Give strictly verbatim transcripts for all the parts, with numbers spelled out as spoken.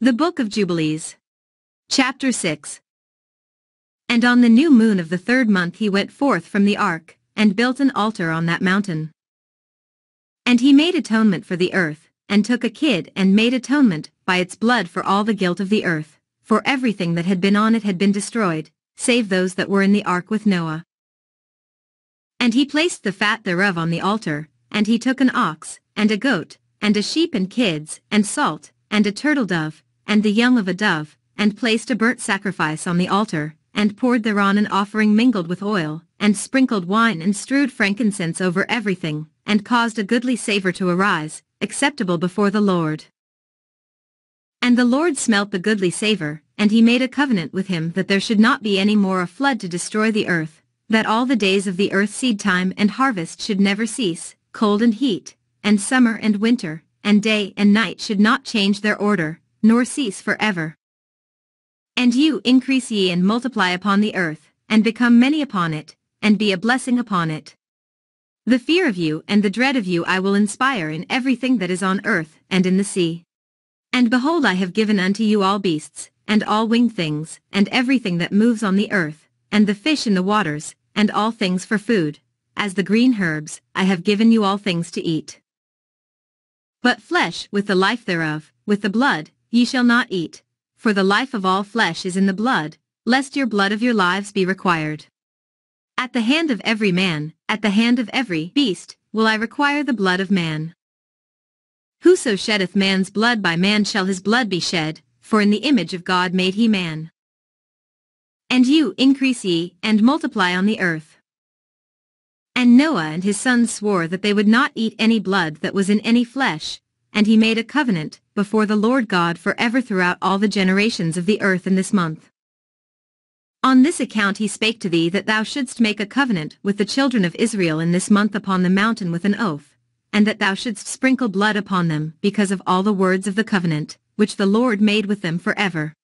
The Book of Jubilees. Chapter six. And on the new moon of the third month he went forth from the ark, and built an altar on that mountain. And he made atonement for the earth, and took a kid and made atonement by its blood for all the guilt of the earth, for everything that had been on it had been destroyed, save those that were in the ark with Noah. And he placed the fat thereof on the altar, and he took an ox, and a goat, and a sheep and kids, and salt, and a turtle dove, and the young of a dove, and placed a burnt sacrifice on the altar, and poured thereon an offering mingled with oil, and sprinkled wine and strewed frankincense over everything, and caused a goodly savour to arise, acceptable before the Lord. And the Lord smelt the goodly savour, and he made a covenant with him that there should not be any more a flood to destroy the earth, that all the days of the earth seed-time and harvest should never cease, cold and heat, and summer and winter, and day and night should not change their order, nor cease forever. And you increase ye and multiply upon the earth, and become many upon it, and be a blessing upon it. The fear of you and the dread of you I will inspire in everything that is on earth and in the sea. And behold, I have given unto you all beasts, and all winged things, and everything that moves on the earth, and the fish in the waters, and all things for food, as the green herbs, I have given you all things to eat. But flesh with the life thereof, with the blood, ye shall not eat, for the life of all flesh is in the blood, lest your blood of your lives be required. At the hand of every man, at the hand of every beast, will I require the blood of man. Whoso sheddeth man's blood, by man shall his blood be shed, for in the image of God made he man. And you increase ye, and multiply on the earth. And Noah and his sons swore that they would not eat any blood that was in any flesh, and he made a covenant before the Lord God forever throughout all the generations of the earth in this month. On this account he spake to thee that thou shouldst make a covenant with the children of Israel in this month upon the mountain with an oath, and that thou shouldst sprinkle blood upon them because of all the words of the covenant, which the Lord made with them forever.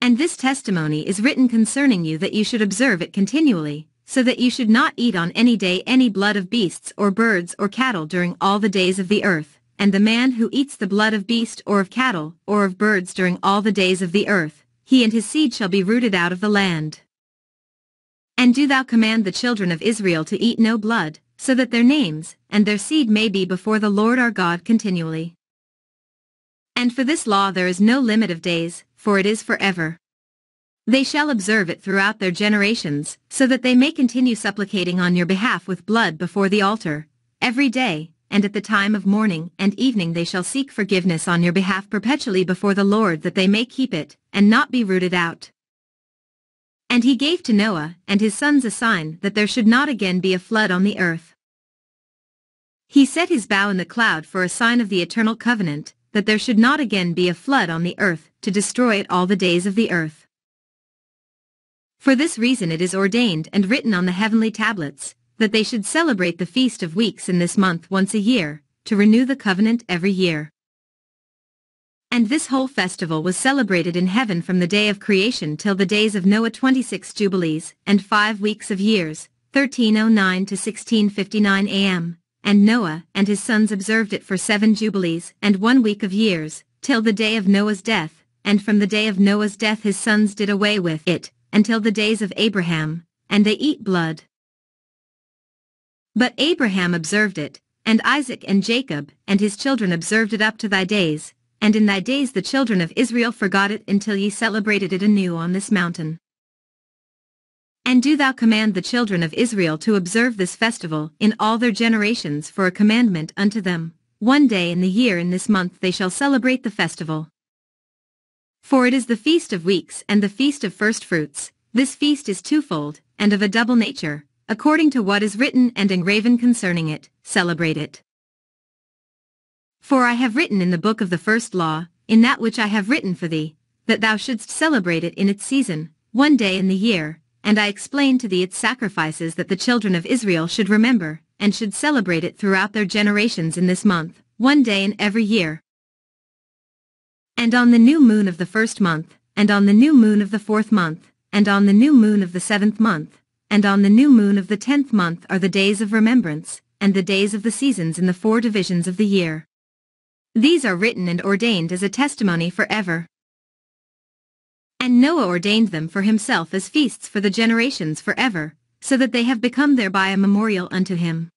And this testimony is written concerning you that you should observe it continually, so that you should not eat on any day any blood of beasts or birds or cattle during all the days of the earth, and the man who eats the blood of beast or of cattle or of birds during all the days of the earth, he and his seed shall be rooted out of the land. And do thou command the children of Israel to eat no blood, so that their names and their seed may be before the Lord our God continually. And for this law there is no limit of days, for it is forever. They shall observe it throughout their generations, so that they may continue supplicating on your behalf with blood before the altar. Every day, and at the time of morning and evening they shall seek forgiveness on your behalf perpetually before the Lord, that they may keep it, and not be rooted out. And he gave to Noah and his sons a sign that there should not again be a flood on the earth. He set his bow in the cloud for a sign of the eternal covenant, that there should not again be a flood on the earth, to destroy it all the days of the earth. For this reason it is ordained and written on the heavenly tablets, that they should celebrate the Feast of Weeks in this month once a year, to renew the covenant every year. And this whole festival was celebrated in heaven from the day of creation till the days of Noah, twenty-six jubilees, and five weeks of years, thirteen oh nine to sixteen fifty-nine A M, and Noah and his sons observed it for seven jubilees and one week of years, till the day of Noah's death, and from the day of Noah's death his sons did away with it, until the days of Abraham, and they eat blood. But Abraham observed it, and Isaac and Jacob and his children observed it up to thy days, and in thy days the children of Israel forgot it until ye celebrated it anew on this mountain. And do thou command the children of Israel to observe this festival in all their generations for a commandment unto them. One day in the year in this month they shall celebrate the festival. For it is the Feast of Weeks and the Feast of Firstfruits. This feast is twofold, and of a double nature, according to what is written and engraven concerning it, celebrate it. For I have written in the book of the first law, in that which I have written for thee, that thou shouldst celebrate it in its season, one day in the year, and I explained to thee its sacrifices that the children of Israel should remember, and should celebrate it throughout their generations in this month, one day in every year. And on the new moon of the first month, and on the new moon of the fourth month, and on the new moon of the seventh month, and on the new moon of the tenth month are the days of remembrance, and the days of the seasons in the four divisions of the year. These are written and ordained as a testimony forever. And Noah ordained them for himself as feasts for the generations forever, so that they have become thereby a memorial unto him.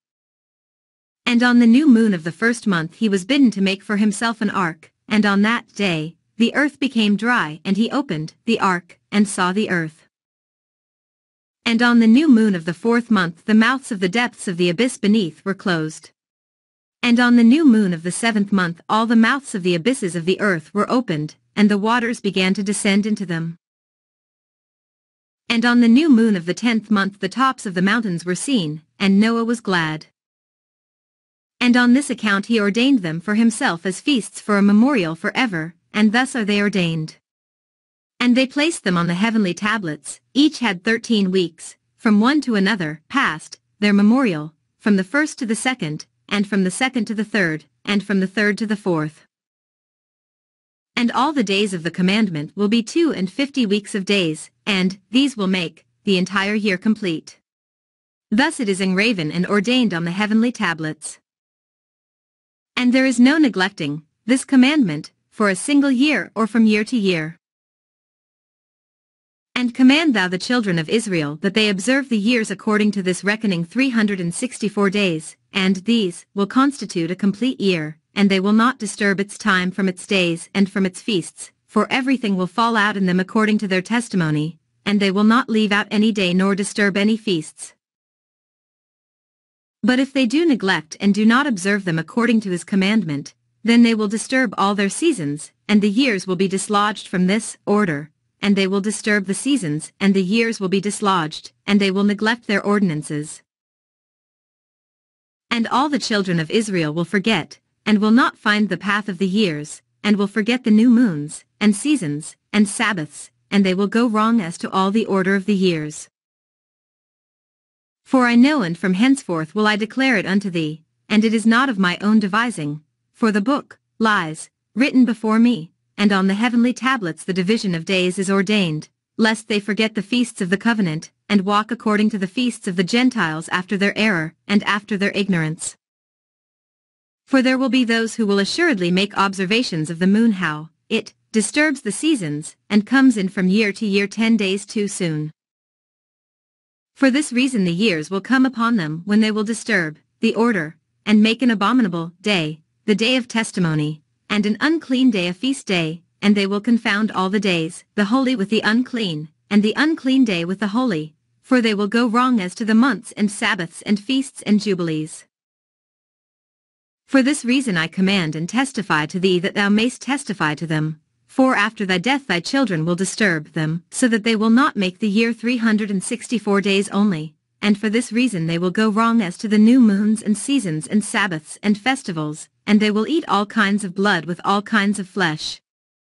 And on the new moon of the first month he was bidden to make for himself an ark, and on that day the earth became dry, and he opened the ark, and saw the earth. And on the new moon of the fourth month the mouths of the depths of the abyss beneath were closed. And on the new moon of the seventh month all the mouths of the abysses of the earth were opened, and the waters began to descend into them. And on the new moon of the tenth month the tops of the mountains were seen, and Noah was glad. And on this account he ordained them for himself as feasts for a memorial forever, and thus are they ordained. And they placed them on the heavenly tablets, each had thirteen weeks, from one to another, past their memorial, from the first to the second, and from the second to the third, and from the third to the fourth. And all the days of the commandment will be two and fifty weeks of days, and these will make the entire year complete. Thus it is engraven and ordained on the heavenly tablets. And there is no neglecting this commandment, for a single year or from year to year. And command thou the children of Israel that they observe the years according to this reckoning three hundred sixty-four days, and these will constitute a complete year, and they will not disturb its time from its days and from its feasts, for everything will fall out in them according to their testimony, and they will not leave out any day nor disturb any feasts. But if they do neglect and do not observe them according to his commandment, then they will disturb all their seasons, and the years will be dislodged from this order, and they will disturb the seasons, and the years will be dislodged, and they will neglect their ordinances. And all the children of Israel will forget, and will not find the path of the years, and will forget the new moons, and seasons, and Sabbaths, and they will go wrong as to all the order of the years. For I know, and from henceforth will I declare it unto thee, and it is not of my own devising, for the book lies written before me, and on the heavenly tablets the division of days is ordained, lest they forget the feasts of the covenant, and walk according to the feasts of the Gentiles after their error, and after their ignorance. For there will be those who will assuredly make observations of the moon, how it disturbs the seasons, and comes in from year to year ten days too soon. For this reason the years will come upon them when they will disturb the order, and make an abominable day, the day of testimony, and an unclean day, a feast day, and they will confound all the days, the holy with the unclean, and the unclean day with the holy, for they will go wrong as to the months and Sabbaths and feasts and jubilees. For this reason I command and testify to thee that thou mayst testify to them, for after thy death thy children will disturb them, so that they will not make the year three hundred sixty-four days only, and for this reason they will go wrong as to the new moons and seasons and Sabbaths and festivals, and they will eat all kinds of blood with all kinds of flesh.